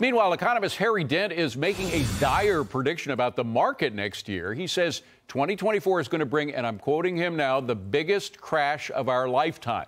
Meanwhile, economist Harry Dent is making a dire prediction about the market next year. He says 2024 is going to bring, and I'm quoting him now, the biggest crash of our lifetime.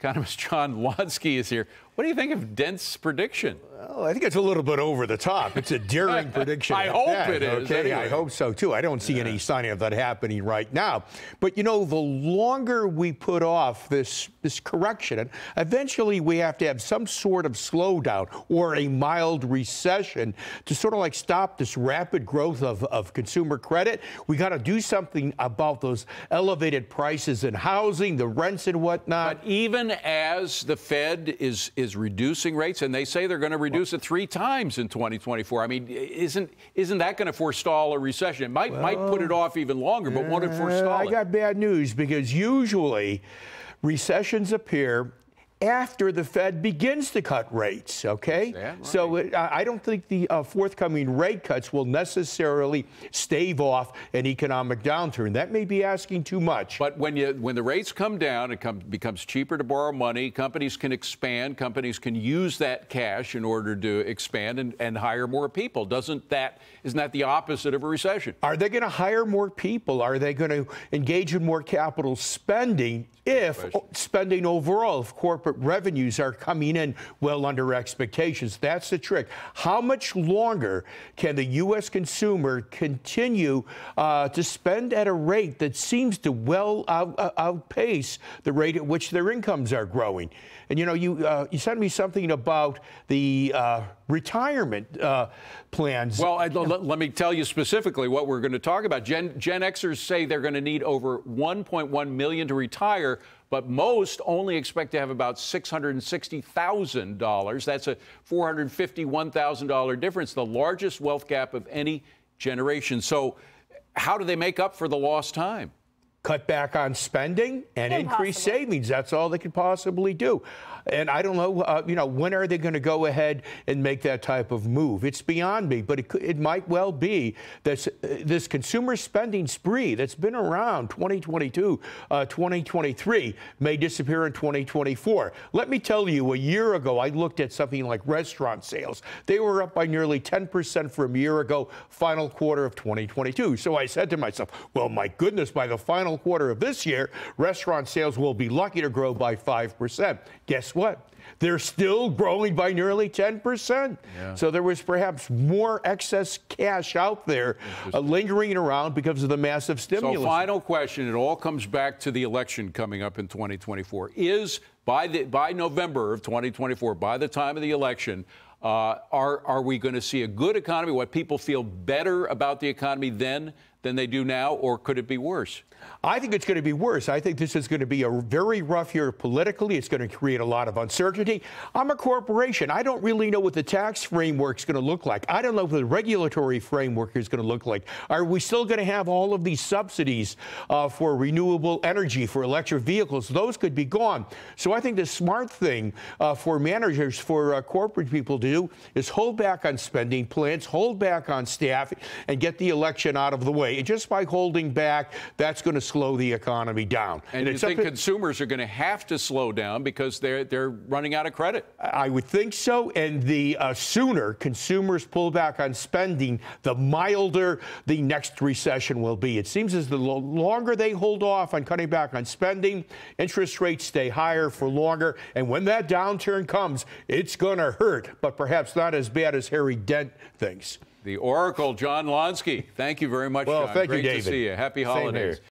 Economist John Lonski is here. What do you think of Dent's prediction? Well, I think it's a little bit over the top. It's a daring prediction. I hope that, it is. Okay, anyway. I hope so, too. I don't see any sign of that happening right now. But, you know, the longer we put off this correction, and eventually we have to have some sort of slowdown or a mild recession to sort of like stop this rapid growth of consumer credit. We got to do something about those elevated prices in housing, the rents and whatnot. But even as the Fed is reducing rates, and they say they're going to reduce it 3 times in 2024. I mean, isn't that going to forestall a recession? It might put it off even longer, but won't it forestall it? I got bad news, because usually recessions appear after the Fed begins to cut rates, okay? Yeah, right. So I don't think the forthcoming rate cuts will necessarily stave off an economic downturn. That may be asking too much. But when the rates come down, it becomes cheaper to borrow money. Companies can expand. Companies can use that cash in order to expand and hire more people. Isn't that the opposite of a recession? Are they going to hire more people? Are they going to engage in more capital spending if spending overall, if corporate revenues are coming in well under expectations? That's the trick. How much longer can the U.S. consumer continue to spend at a rate that seems to well outpace the rate at which their incomes are growing? And, you know, you sent me something about the retirement plans. Well, let me tell you specifically what we're going to talk about. Gen Xers say they're going to need over 1.1 million to retire, but most only expect to have about $660,000. That's a $451,000 difference, the largest wealth gap of any generation. So how do they make up for the lost time? Cut back on spending and increase savings. That's all they could possibly do. And I don't know, you know, when are they going to go ahead and make that type of move? It's beyond me, but it might well be that this consumer spending spree that's been around 2022, 2023 may disappear in 2024. Let me tell you, a year ago, I looked at something like restaurant sales. They were up by nearly 10% from a year ago, final quarter of 2022. So I said to myself, well, my goodness, by the final quarter of this year, restaurant sales will be lucky to grow by 5%. Guess what? They're still growing by nearly 10%. Yeah. So there was perhaps more excess cash out there lingering around because of the massive stimulus. So final question, it all comes back to the election coming up in 2024. Is by November of 2024, by the time of the election, are we going to see a good economy? What people feel better about the economy then than they do now, or could it be worse? I think it's going to be worse. I think this is going to be a very rough year politically. It's going to create a lot of uncertainty. I'm a corporation. I don't really know what the tax framework is going to look like. I don't know what the regulatory framework is going to look like. Are we still going to have all of these subsidies for renewable energy, for electric vehicles? Those could be gone. So I think the smart thing for managers, for corporate people to do is hold back on spending plans, hold back on staff, and get the election out of the way. And just by holding back, that's going to slow the economy down. And you think consumers are going to have to slow down because they're running out of credit? I would think so. And the sooner consumers pull back on spending, the milder the next recession will be. It seems as the longer they hold off on cutting back on spending, interest rates stay higher for longer. And when that downturn comes, it's going to hurt, but perhaps not as bad as Harry Dent thinks. The Oracle, John Lonski. Thank you very much, John. Thank you, David. Great to see you. Happy holidays.